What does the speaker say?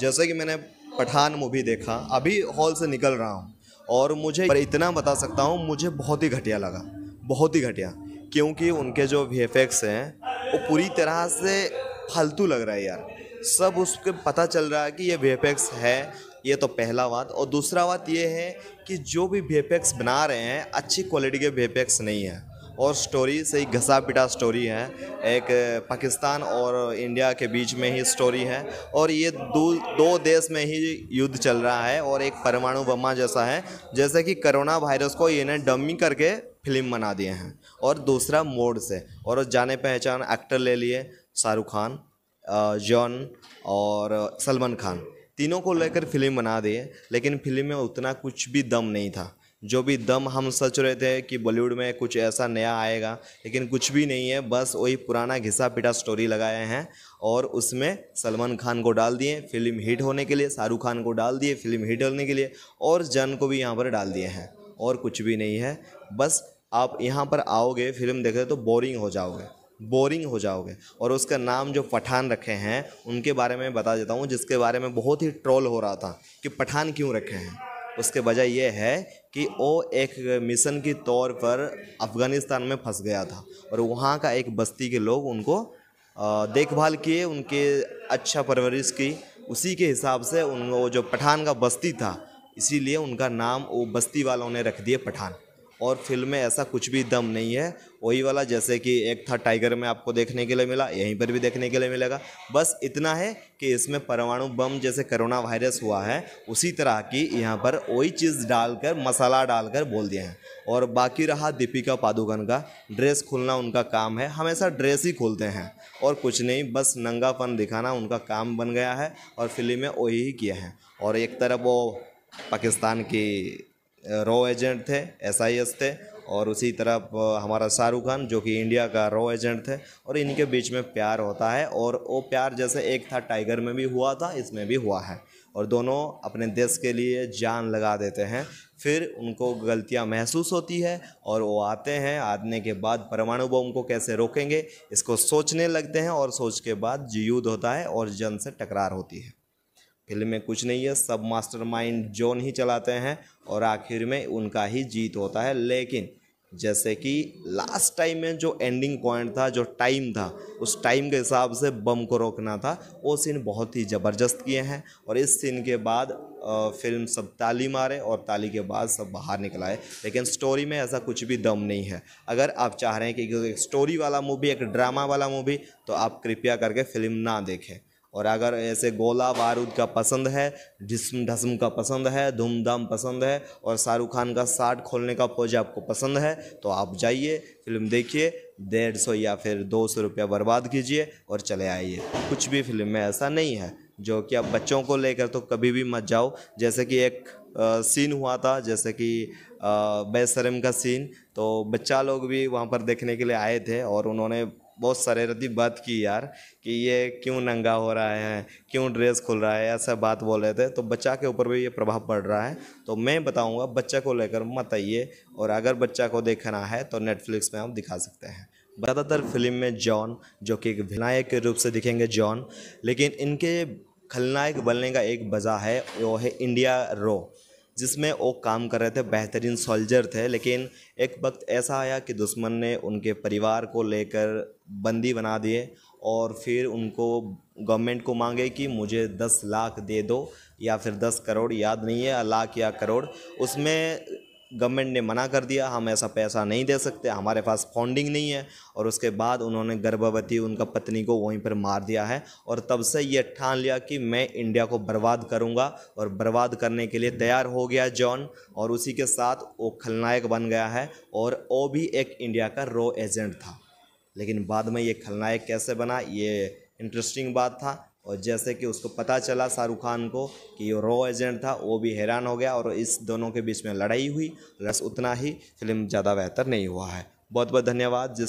जैसे कि मैंने पठान मूवी देखा, अभी हॉल से निकल रहा हूँ और मुझे इतना बता सकता हूँ मुझे बहुत ही घटिया लगा, बहुत ही घटिया, क्योंकि उनके जो VFX हैं वो पूरी तरह से फालतू लग रहा है यार। सब उसके पता चल रहा है कि ये VFX है, ये तो पहला बात। और दूसरा बात ये है कि जो भी VFX बना रहे हैं अच्छी क्वालिटी के VFX नहीं है और स्टोरी सही घसा पिटा स्टोरी है। एक पाकिस्तान और इंडिया के बीच में ही स्टोरी है और ये दो देश में ही युद्ध चल रहा है और एक परमाणु बम जैसा है, जैसे कि कोरोना वायरस को इन्हें डमी करके फिल्म बना दिए हैं। और दूसरा मोड से और जाने पहचान एक्टर ले लिए, शाहरुख खान, जॉन और सलमान खान, तीनों को लेकर फिल्म बना दिए, लेकिन फिल्म में उतना कुछ भी दम नहीं था। जो भी दम हम सोच रहे थे कि बॉलीवुड में कुछ ऐसा नया आएगा, लेकिन कुछ भी नहीं है, बस वही पुराना घिसा पिटा स्टोरी लगाए हैं और उसमें सलमान खान को डाल दिए फिल्म हिट होने के लिए, शाहरुख खान को डाल दिए फिल्म हिट होने के लिए और जॉन को भी यहाँ पर डाल दिए हैं और कुछ भी नहीं है। बस आप यहाँ पर आओगे फिल्म देखे तो बोरिंग हो जाओगे। और उसका नाम जो पठान रखे हैं उनके बारे में बता देता हूँ, जिसके बारे में बहुत ही ट्रोल हो रहा था कि पठान क्यों रखे हैं। उसके वजह यह है कि वो एक मिशन के तौर पर अफ़गानिस्तान में फंस गया था और वहाँ का एक बस्ती के लोग उनको देखभाल किए, उनके अच्छा परवरिश की, उसी के हिसाब से उनको जो पठान का बस्ती था, इसीलिए उनका नाम वो बस्ती वालों ने रख दिए पठान। और फिल्म में ऐसा कुछ भी दम नहीं है, वही वाला जैसे कि एक था टाइगर में आपको देखने के लिए मिला, यहीं पर भी देखने के लिए मिलेगा। बस इतना है कि इसमें परमाणु बम जैसे कोरोना वायरस हुआ है उसी तरह की यहाँ पर वही चीज़ डालकर मसाला डालकर बोल दिए हैं। और बाकी रहा दीपिका पादुकोण का, ड्रेस खोलना उनका काम है, हमेशा ड्रेस ही खोलते हैं और कुछ नहीं, बस नंगापन दिखाना उनका काम बन गया है और फिल्म में वही किया है। और एक तरफ वो पाकिस्तान की रॉ एजेंट थे, SIS थे, और उसी तरफ हमारा शाहरुख खान जो कि इंडिया का रॉ एजेंट थे, और इनके बीच में प्यार होता है। और वो प्यार जैसे एक था टाइगर में भी हुआ था, इसमें भी हुआ है, और दोनों अपने देश के लिए जान लगा देते हैं। फिर उनको गलतियां महसूस होती है और वो आते हैं, आने के बाद परमाणु बम को कैसे रोकेंगे इसको सोचने लगते हैं और सोच के बाद युद्ध होता है और जॉन से टकरार होती है। फिल्म में कुछ नहीं है, सब मास्टरमाइंड जॉन ही चलाते हैं और आखिर में उनका ही जीत होता है। लेकिन जैसे कि लास्ट टाइम में जो एंडिंग पॉइंट था, जो टाइम था, उस टाइम के हिसाब से बम को रोकना था, वो सीन बहुत ही ज़बरदस्त किए हैं। और इस सीन के बाद फिल्म सब ताली मारे और ताली के बाद सब बाहर निकल आए, लेकिन स्टोरी में ऐसा कुछ भी दम नहीं है। अगर आप चाह रहे हैं कि एक स्टोरी वाला मूवी, एक ड्रामा वाला मूवी, तो आप कृपया करके फिल्म ना देखें। और अगर ऐसे गोला बारूद का पसंद है, जिस्म धस्म का पसंद है, धूमधाम पसंद है और शाहरुख खान का साठ खोलने का पोज आपको पसंद है, तो आप जाइए फिल्म देखिए, 150 या फिर 200 रुपया बर्बाद कीजिए और चले आइए। कुछ भी फिल्म में ऐसा नहीं है जो कि आप बच्चों को लेकर तो कभी भी मत जाओ। जैसे कि एक सीन हुआ था, जैसे कि बेशरम का सीन, तो बच्चा लोग भी वहाँ पर देखने के लिए आए थे और उन्होंने बहुत शरारती बात की यार कि ये क्यों नंगा हो रहा है, क्यों ड्रेस खुल रहा है, ऐसा बात बोल रहे थे। तो बच्चा के ऊपर भी ये प्रभाव पड़ रहा है। तो मैं बताऊंगा बच्चा को लेकर मत आइए, और अगर बच्चा को देखना है तो नेटफ्लिक्स में आप दिखा सकते हैं। ज़्यादातर फिल्म में जॉन जो कि एक विनायक के रूप से दिखेंगे जॉन, लेकिन इनके खलनायक बनने का एक वजह है, वो है इंडिया रॉ, जिसमें वो काम कर रहे थे, बेहतरीन सोल्जर थे। लेकिन एक वक्त ऐसा आया कि दुश्मन ने उनके परिवार को लेकर बंदी बना दिए और फिर उनको गवर्नमेंट को मांगे कि मुझे 10 लाख दे दो या फिर 10 करोड़, याद नहीं है, लाख या करोड़। उसमें गवर्नमेंट ने मना कर दिया, हम ऐसा पैसा नहीं दे सकते, हमारे पास फंडिंग नहीं है। और उसके बाद उन्होंने गर्भवती उनका पत्नी को वहीं पर मार दिया है। और तब से ये ठान लिया कि मैं इंडिया को बर्बाद करूंगा और बर्बाद करने के लिए तैयार हो गया जॉन, और उसी के साथ वो खलनायक बन गया है। और वो भी एक इंडिया का रॉ एजेंट था, लेकिन बाद में ये खलनायक कैसे बना ये इंटरेस्टिंग बात था। और जैसे कि उसको पता चला शाहरुख खान को कि ये रॉ एजेंट था, वो भी हैरान हो गया और इस दोनों के बीच में लड़ाई हुई। बस उतना ही, फिल्म ज़्यादा बेहतर नहीं हुआ है। बहुत बहुत धन्यवाद।